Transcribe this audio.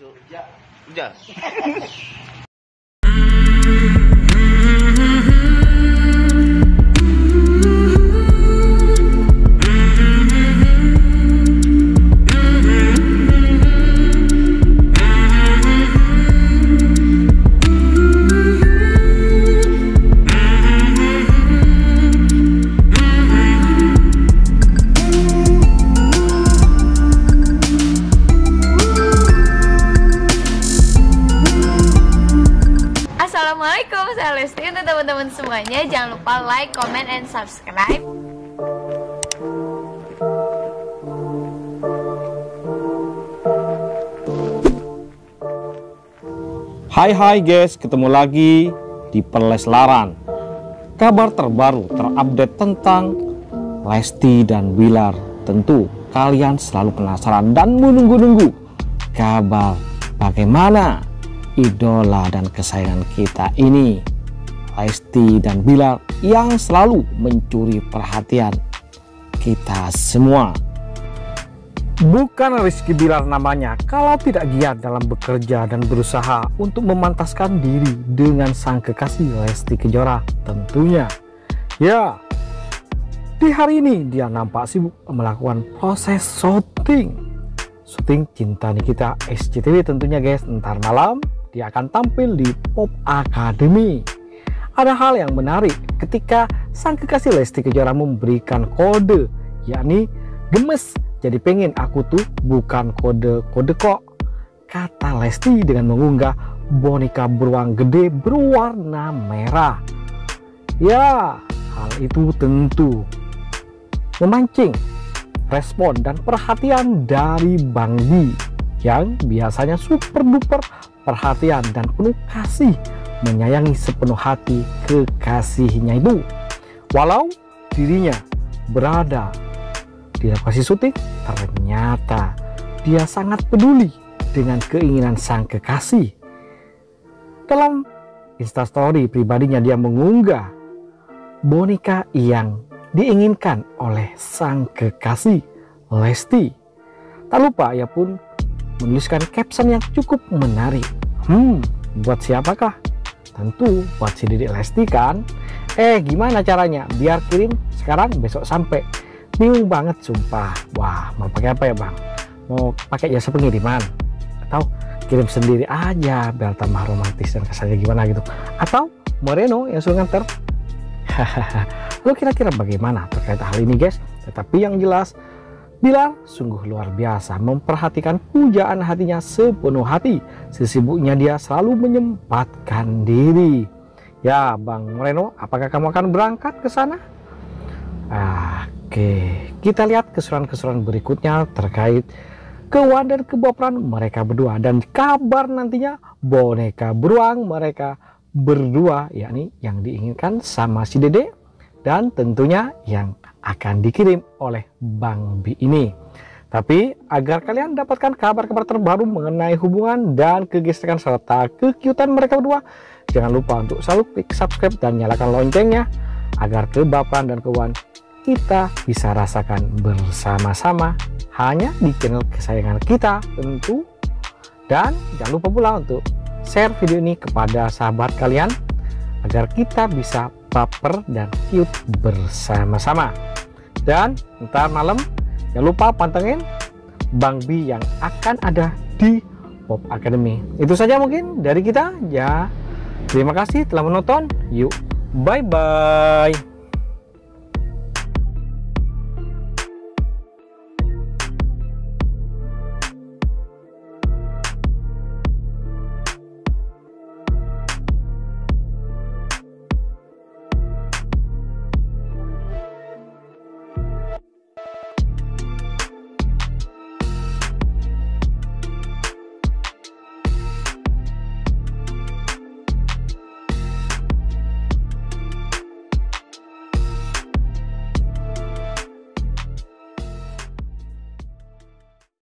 Jogja. Assalamualaikum, saya Lesti. Untuk teman-teman semuanya, jangan lupa like, comment, and subscribe. Hai guys, ketemu lagi di Perleslaran. Kabar terbaru terupdate tentang Lesti dan Billar. Tentu kalian selalu penasaran dan menunggu-nunggu kabar bagaimana idola dan kesayangan kita ini, Lesti dan Billar, yang selalu mencuri perhatian kita semua. Bukan Rizky Billar namanya kalau tidak giat dalam bekerja dan berusaha untuk memantaskan diri dengan sang kekasih Lesti Kejora tentunya. Ya, di hari ini dia nampak sibuk melakukan proses syuting Cinta Nikita SCTV tentunya guys. Ntar malam dia akan tampil di Pop Academy. Ada hal yang menarik ketika sang kekasih Lesti Kejora memberikan kode, yakni gemes. Jadi pengen aku tuh bukan kode kok, kata Lesti dengan mengunggah boneka beruang gede berwarna merah. Ya, hal itu tentu memancing respon dan perhatian dari Bang Di yang biasanya super duper perhatian dan penuh kasih, menyayangi sepenuh hati kekasihnya itu. Walau dirinya berada di lokasi syuting, ternyata dia sangat peduli dengan keinginan sang kekasih. Dalam instastory pribadinya dia mengunggah boneka yang diinginkan oleh sang kekasih Lesti. Tak lupa ia pun menuliskan caption yang cukup menarik. Buat siapakah? Tentu buat si Dedek Lesti kan. Gimana caranya? Biar kirim sekarang, besok sampai. Bingung banget sumpah. Wah, mau pakai apa ya bang? Mau pakai jasa pengiriman? Atau kirim sendiri aja biar tambah romantis dan kesannya gimana gitu? Atau Moreno yang suruh nganter? Lalu kira-kira bagaimana terkait hal ini guys? Tetapi yang jelas Billar sungguh luar biasa memperhatikan pujaan hatinya sepenuh hati. Sesibuknya dia selalu menyempatkan diri. Ya Bang Moreno, apakah kamu akan berangkat ke sana? Oke, kita lihat keseruan-keseruan berikutnya terkait kewaan dan keboperan mereka berdua. Dan kabar nantinya boneka beruang mereka berdua, yakni yang diinginkan sama si Dede dan tentunya yang akan dikirim oleh Bang Bi ini. Tapi agar kalian dapatkan kabar-kabar terbaru mengenai hubungan dan kegesekan serta kekiutan mereka berdua, jangan lupa untuk selalu klik subscribe dan nyalakan loncengnya agar kebapan dan keuangan kita bisa rasakan bersama-sama hanya di channel kesayangan kita tentu. Dan jangan lupa pula untuk share video ini kepada sahabat kalian agar kita bisa baper dan cute bersama-sama. Dan ntar malam jangan lupa pantengin Bang Bi yang akan ada di Pop Academy. Itu saja mungkin dari kita ya. Terima kasih telah menonton. Yuk, bye-bye.